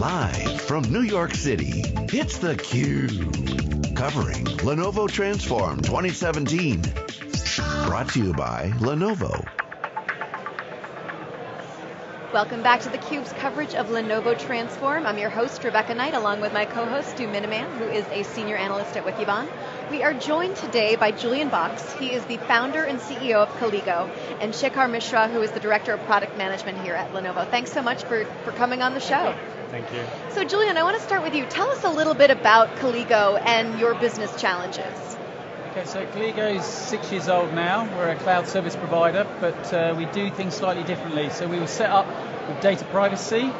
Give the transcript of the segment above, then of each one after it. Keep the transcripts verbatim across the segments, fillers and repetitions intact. Live from New York City, it's theCUBE. Covering Lenovo Transform twenty seventeen. Brought to you by Lenovo. Welcome back to theCUBE's coverage of Lenovo Transform. I'm your host, Rebecca Knight, along with my co-host, Stu Miniman, who is a senior analyst at Wikibon. We are joined today by Julian Box. He is the founder and C E O of Calligo, and Shekhar Mishra, who is the Director of Product Management here at Lenovo. Thanks so much for, for coming on the show. Thank you. So Julian, I want to start with you. Tell us a little bit about Calligo and your business challenges. Okay, so Calligo is six years old now. We're a cloud service provider, but uh, we do things slightly differently. So we were set up with data privacy uh,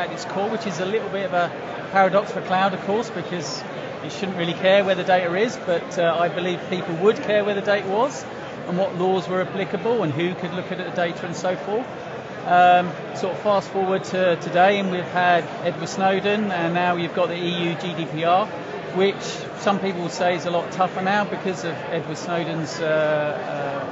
at its core, which is a little bit of a paradox for cloud, of course, because you shouldn't really care where the data is, but uh, I believe people would care where the data was and what laws were applicable and who could look at the data and so forth. Um, sort of fast forward to today, and we've had Edward Snowden, and now you've got the E U G D P R, which some people will say is a lot tougher now because of Edward Snowden's uh,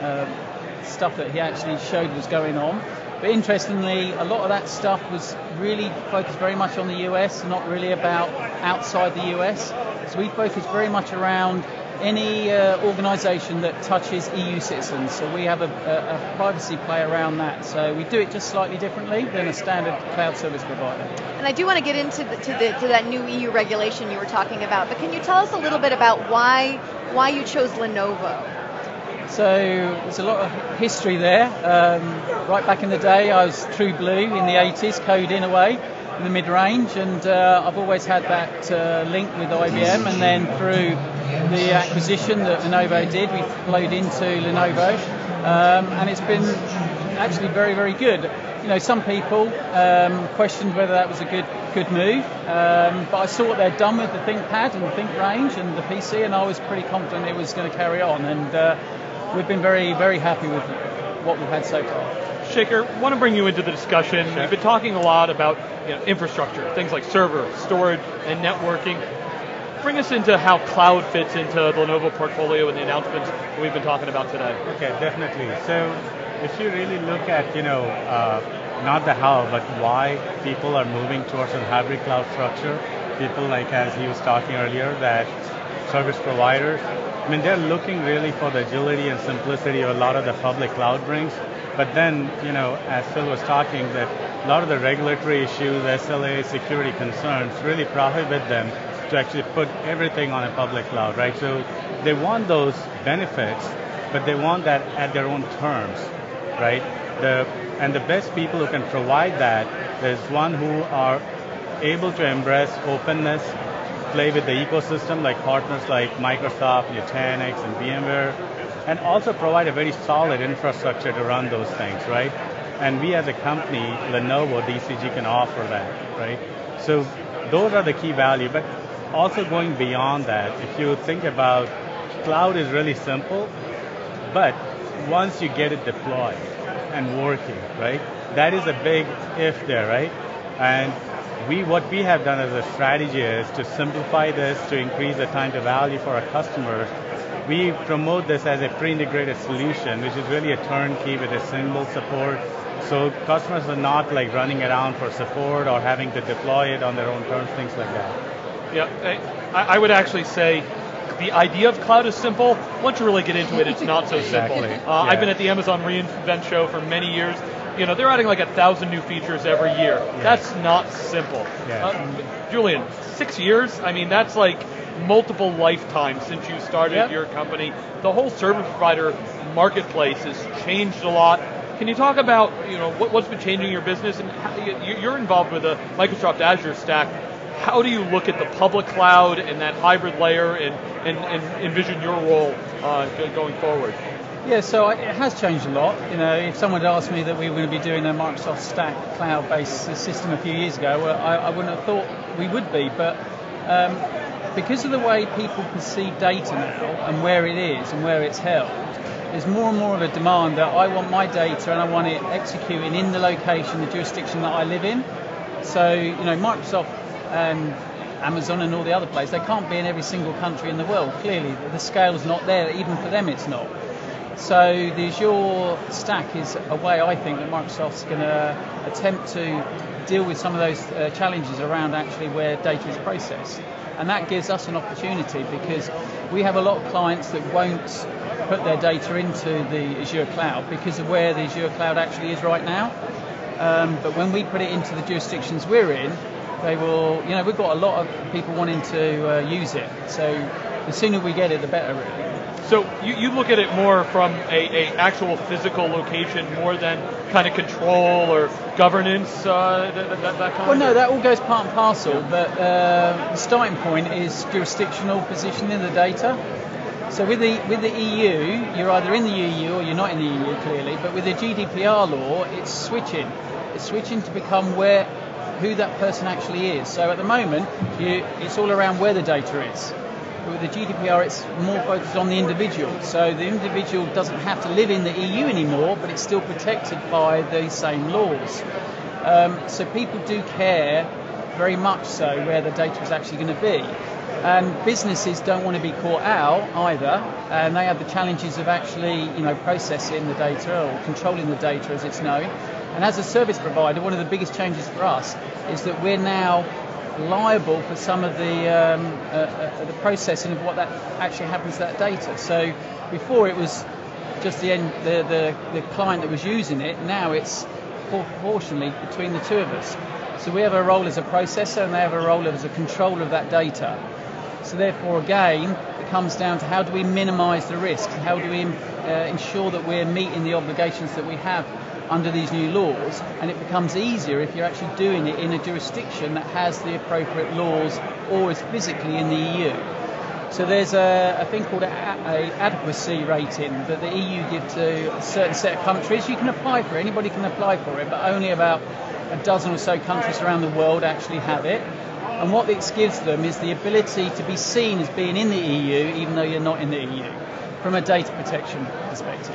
uh, uh, stuff that he actually showed was going on. But interestingly, a lot of that stuff was really focused very much on the U S, not really about outside the U S. So we focus very much around any uh, organization that touches E U citizens. So we have a, a, a privacy play around that. So we do it just slightly differently than a standard cloud service provider. And I do want to get into the, to, the, to that new E U regulation you were talking about, but can you tell us a little bit about why, why you chose Lenovo? So there's a lot of history there. Um, right back in the day, I was true blue in the eighties, code in away, in the mid-range, and uh, I've always had that uh, link with I B M, and then through the acquisition that Lenovo did, we flowed into Lenovo, um, and it's been actually very, very good. You know, some people um, questioned whether that was a good good move, um, but I saw what they'd done with the ThinkPad and the ThinkRange and the P C, and I was pretty confident it was going to carry on, and uh, we've been very, very happy with what we've had so far. Shekhar, I want to bring you into the discussion. Sure. We've been talking a lot about you know, infrastructure, things like server, storage, and networking. Bring us into how cloud fits into the Lenovo portfolio and the announcements we've been talking about today. Okay, definitely. So if you really look at, you know, uh, not the how, but why people are moving towards a hybrid cloud structure, people like, as he was talking earlier, that service providers, I mean, they're looking really for the agility and simplicity of a lot of the public cloud brings, but then, you know, as Phil was talking, that a lot of the regulatory issues, S L A, security concerns really prohibit them to actually put everything on a public cloud, right? So they want those benefits, but they want that at their own terms, right? The, and the best people who can provide that is one who are able to embrace openness, play with the ecosystem, like partners like Microsoft, Nutanix, and VMware, and also provide a very solid infrastructure to run those things, right? And we as a company, Lenovo, D C G, can offer that, right? So those are the key value, but also going beyond that, if you think about cloud is really simple, but once you get it deployed and working, right? That is a big if there, right? And We, what we have done as a strategy is to simplify this, to increase the time to value for our customers. We promote this as a pre-integrated solution, which is really a turnkey with a single support. So customers are not like running around for support or having to deploy it on their own terms, things like that. Yeah, I, I would actually say the idea of cloud is simple. Once you really get into it, it's not so exactly. simple. Uh, yeah. I've been at the Amazon reInvent show for many years. You know, they're adding like a thousand new features every year. Yeah. That's not simple. Yeah. Uh, Julian, six years? I mean, that's like multiple lifetimes since you started yeah. your company. The whole service provider marketplace has changed a lot. Can you talk about, you know, what, what's been changing your business? And how, you're involved with the Microsoft Azure Stack. How do you look at the public cloud and that hybrid layer and, and, and envision your role uh, going forward? Yeah, so it has changed a lot. You know, if someone had asked me that we were going to be doing a Microsoft Stack cloud-based system a few years ago, well, I, I wouldn't have thought we would be. But um, because of the way people perceive data now and where it is and where it's held, there's more and more of a demand that I want my data and I want it executing in the location, the jurisdiction that I live in. So, you know, Microsoft and Amazon and all the other places, they can't be in every single country in the world. Clearly, the scale is not there. Even for them, it's not. So the Azure Stack is a way, I think, that Microsoft's going to attempt to deal with some of those uh, challenges around actually where data is processed. And that gives us an opportunity because we have a lot of clients that won't put their data into the Azure Cloud because of where the Azure Cloud actually is right now. Um, but when we put it into the jurisdictions we're in, they will, you know, we've got a lot of people wanting to uh, use it. So the sooner we get it, the better, really. So you, you look at it more from a, a actual physical location more than kind of control or governance, uh, that, that, that kind well, of Well, no, that all goes part and parcel, yeah. But uh, the starting point is jurisdictional positioning of the data. So with the with the E U, you're either in the E U or you're not in the E U, clearly, but with the G D P R law, it's switching. It's switching to become where who that person actually is. So at the moment, you, it's all around where the data is. But with the G D P R, it's more focused on the individual. So the individual doesn't have to live in the E U anymore, but it's still protected by these same laws. Um, so people do care very much so where the data is actually going to be. And businesses don't want to be caught out either, and they have the challenges of actually, you know, processing the data or controlling the data as it's known. And as a service provider, one of the biggest changes for us is that we're now liable for some of the um, uh, uh, the processing of what that actually happens to that data. So before it was just the end, the, the the client that was using it. Now it's proportionally between the two of us. So we have a role as a processor, and they have a role as a controller of that data. So therefore, again, it comes down to how do we minimise the risk? How do we uh, ensure that we're meeting the obligations that we have under these new laws? And it becomes easier if you're actually doing it in a jurisdiction that has the appropriate laws or is physically in the E U. So there's a, a thing called an adequacy rating that the E U give to a certain set of countries. You can apply for it, anybody can apply for it, but only about a dozen or so countries around the world actually have it. And what this gives them is the ability to be seen as being in the E U, even though you're not in the E U, from a data protection perspective.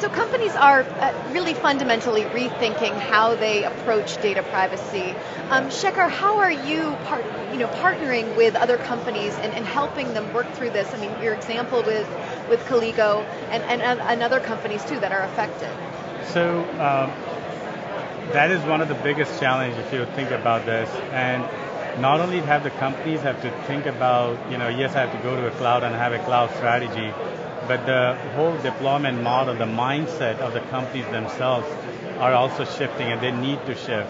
So companies are uh, really fundamentally rethinking how they approach data privacy. Um, Shekhar, how are you, part, you know, partnering with other companies and, and helping them work through this? I mean, your example with, with Calligo and, and, and other companies too that are affected. So um, that is one of the biggest challenges if you think about this. And not only have the companies have to think about, you know, yes, I have to go to a cloud and have a cloud strategy, but the whole deployment model, the mindset of the companies themselves are also shifting, and they need to shift.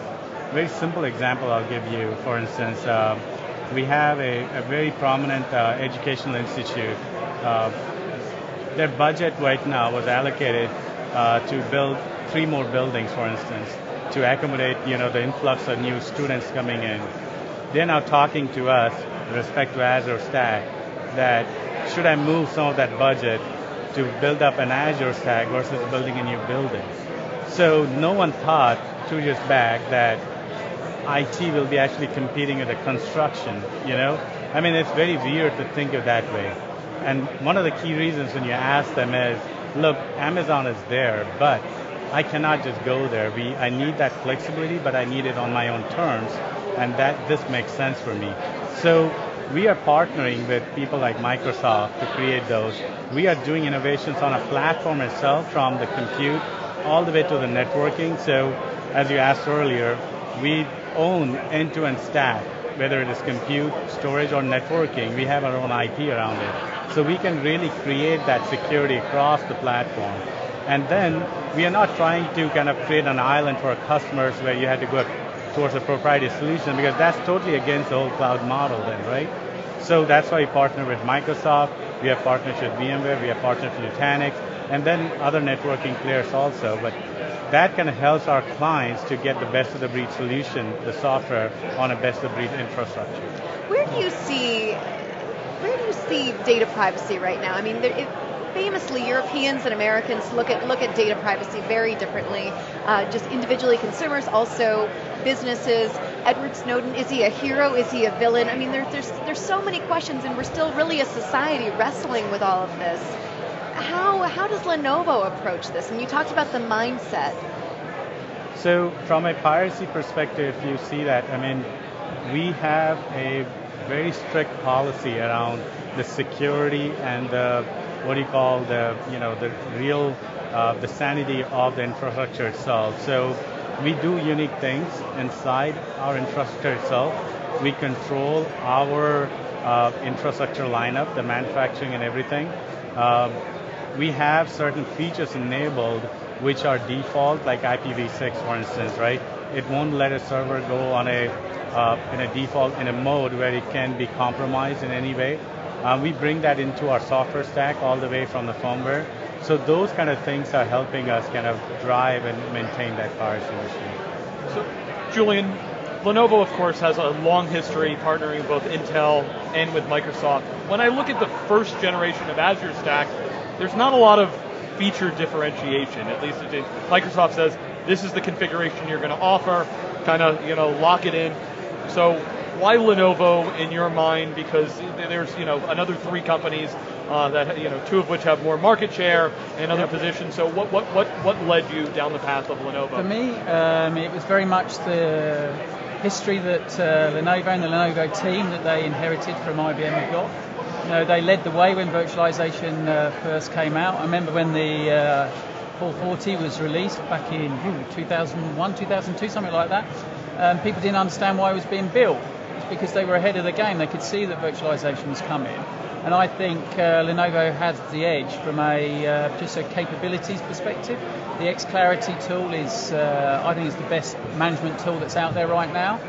Very simple example I'll give you. For instance, uh, we have a, a very prominent uh, educational institute. Uh, their budget right now was allocated uh, to build three more buildings, for instance, to accommodate, you know, the influx of new students coming in. They're now talking to us with respect to Azure Stack that should I move some of that budget to build up an Azure Stack versus building a new building. So no one thought two years back that I T will be actually competing with the construction, you know? I mean, it's very weird to think of that way. And one of the key reasons when you ask them is, look, Amazon is there, but I cannot just go there. We, I need that flexibility, but I need it on my own terms. And that this makes sense for me. So we are partnering with people like Microsoft to create those. We are doing innovations on a platform itself, from the compute all the way to the networking. So as you asked earlier, we own end-to-end stack, whether it is compute, storage, or networking. We have our own I P around it. So we can really create that security across the platform. And then we are not trying to kind of create an island for our customers where you had to go towards a proprietary solution, because that's totally against the whole cloud model then, right? So that's why we partner with Microsoft, we have partnered with VMware, we have partnered with Nutanix, and then other networking players also. But that kind of helps our clients to get the best of the breed solution, the software, on a best of breed infrastructure. Where do you see, where do you see data privacy right now? I mean, there, it, famously, Europeans and Americans look at look at data privacy very differently. Uh, just individually, consumers, also businesses. Edward Snowden, is he a hero? Is he a villain? I mean, there, there's there's so many questions, and we're still really a society wrestling with all of this. How how does Lenovo approach this? And you talked about the mindset. So from a piracy perspective, you see that. I mean, we have a very strict policy around the security and the what do you call the, you know, the real, uh, the sanity of the infrastructure itself. So we do unique things inside our infrastructure itself. We control our uh, infrastructure lineup, the manufacturing and everything. Uh, we have certain features enabled which are default, like I P v six, for instance, right? It won't let a server go on a uh, in a default, in a mode where it can be compromised in any way. Um, we bring that into our software stack all the way from the firmware. So those kind of things are helping us kind of drive and maintain that power solution. So, Julian, Lenovo, of course, has a long history partnering with both Intel and with Microsoft. When I look at the first generation of Azure Stack, there's not a lot of feature differentiation. At least it, Microsoft says, this is the configuration you're going to offer, kind of, you know, lock it in. So why Lenovo in your mind? Because there's, you know, another three companies uh, that, you know, two of which have more market share and other yep. positions. So what, what, what, what led you down the path of Lenovo? For me, um, it was very much the history that uh, Lenovo and the Lenovo team that they inherited from I B M have got. You know, they led the way when virtualization uh, first came out. I remember when the uh, four forty was released back in two thousand one, two thousand two, something like that. Um, people didn't understand why it was being built. It's because they were ahead of the game. They could see that virtualization was coming. And I think uh, Lenovo has the edge from a uh, just a capabilities perspective. The X Clarity tool is, uh, I think, is the best management tool that's out there right now.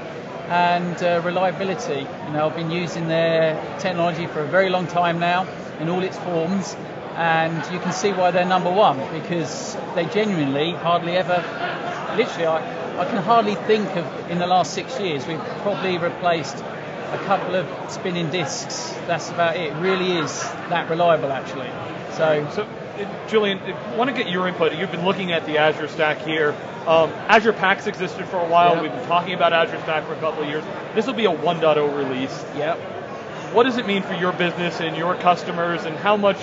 And uh, reliability. You know, I've been using their technology for a very long time now in all its forms. And you can see why they're number one, because they genuinely hardly ever, literally I, I can hardly think of, in the last six years, we've probably replaced a couple of spinning discs. That's about it. It really is that reliable, actually. So, so Julian, I want to get your input. You've been looking at the Azure Stack here. Um, Azure Packs existed for a while. Yep. We've been talking about Azure Stack for a couple of years. This will be a one point oh release. Yep. What does it mean for your business and your customers, and how much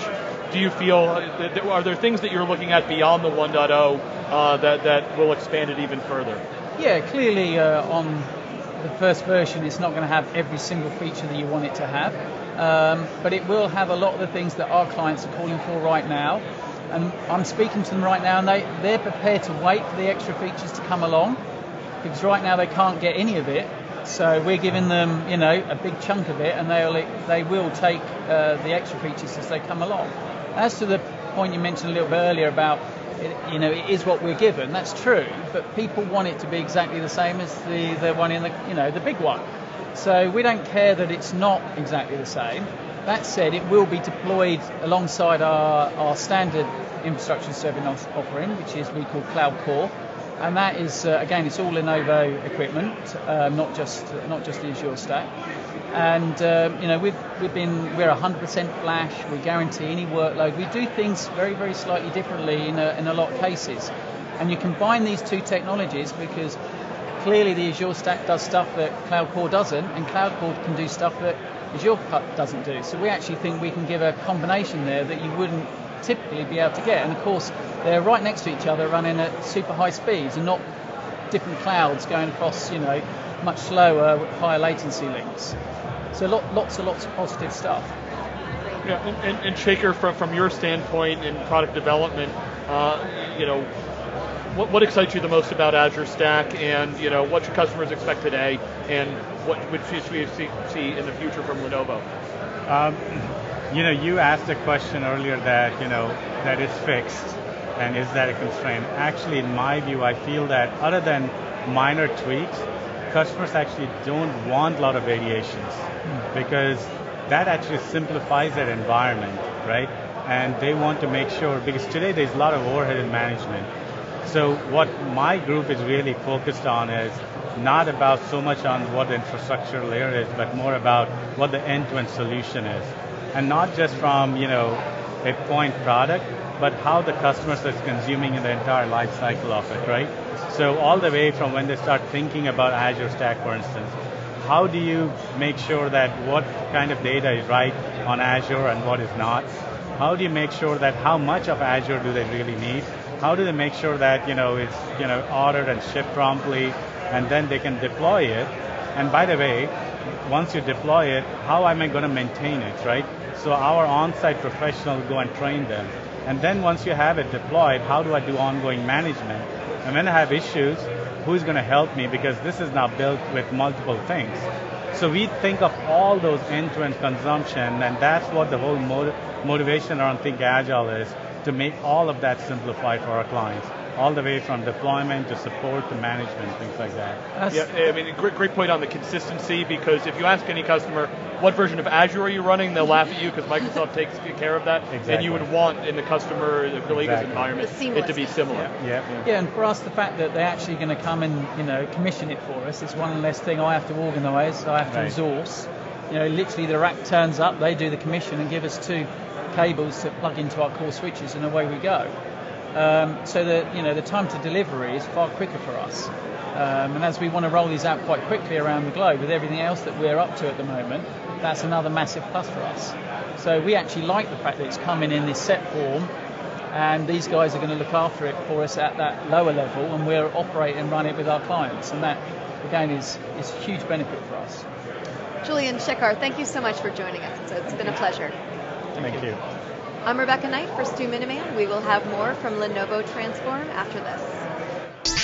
do you feel, are there things that you're looking at beyond the one point oh uh, that, that will expand it even further? Yeah, clearly uh, on the first version, it's not going to have every single feature that you want it to have, um, but it will have a lot of the things that our clients are calling for right now. And I'm speaking to them right now, and they, they're prepared to wait for the extra features to come along, because right now they can't get any of it. So we're giving them, you know, a big chunk of it, and they'll, they will take uh, the extra features as they come along. As to the point you mentioned a little bit earlier about, you know, it is what we're given. That's true, but people want it to be exactly the same as the, the one in the, you know, the big one. So we don't care that it's not exactly the same. That said, it will be deployed alongside our, our standard infrastructure service offering, which is we call Cloud Core, and that is uh, again, it's all Lenovo equipment, uh, not just not just the Azure Stack. And uh, you know, we've we've been we're one hundred percent flash. We guarantee any workload. We do things very very slightly differently in a, in a lot of cases. And you combine these two technologies, because clearly the Azure Stack does stuff that Cloud Core doesn't, and Cloud Core can do stuff that Azure doesn't do. So we actually think we can give a combination there that you wouldn't typically be able to get. And of course, they're right next to each other, running at super high speeds, and not different clouds going across, you know, much slower, higher latency links. So lot, lots and lots of positive stuff. Yeah, and, and, and Shekhar, from, from your standpoint in product development, uh, you know, what, what excites you the most about Azure Stack, and you know, what your customers expect today, and what should we see, see in the future from Lenovo? Um, you know, you asked a question earlier that, you know, that is fixed, and is that a constraint? Actually, in my view, I feel that other than minor tweaks, customers actually don't want a lot of variations, because that actually simplifies their environment, right? And they want to make sure, because today there's a lot of overhead in management. So what my group is really focused on is not about so much on what the infrastructure layer is, but more about what the end-to-end solution is. And not just from, you know, a point product, but how the customers are consuming in the entire life cycle of it, right? So all the way from when they start thinking about Azure Stack, for instance, how do you make sure that what kind of data is right on Azure and what is not? How do you make sure that how much of Azure do they really need? How do they make sure that, you know, it's, you know, ordered and shipped promptly, and then they can deploy it? And by the way, once you deploy it, how am I going to maintain it, right? So our on-site professionals go and train them. And then once you have it deployed, how do I do ongoing management? And when I have issues, who's going to help me? Because this is now built with multiple things. So we think of all those end-to-end consumption, and that's what the whole motiv motivation around Think Agile is, to make all of that simplified for our clients, all the way from deployment to support to management, things like that. That's yeah, I mean, a great, great point on the consistency, because if you ask any customer, what version of Azure are you running, they'll laugh at you because Microsoft takes care of that, exactly. And you would want in the customer, the colleague's exactly. environment, it to be similar. Yeah. Yeah. Yeah. yeah, and for us, the fact that they're actually going to come and you know commission it for us, it's one less thing I have to organize, I have to right. resource. You know, literally the rack turns up, they do the commission and give us two cables to plug into our core switches and away we go. Um, so that you know the time to delivery is far quicker for us, um, and as we want to roll these out quite quickly around the globe with everything else that we're up to at the moment, that's another massive plus for us. So we actually like the fact that it's coming in this set form, and these guys are going to look after it for us at that lower level, and we'll operate and run it with our clients, and that again is is a huge benefit for us. Julian, Shekhar, thank you so much for joining us. It's been a pleasure. Thank, thank you. you. I'm Rebecca Knight for Stu Miniman. We will have more from Lenovo Transform after this.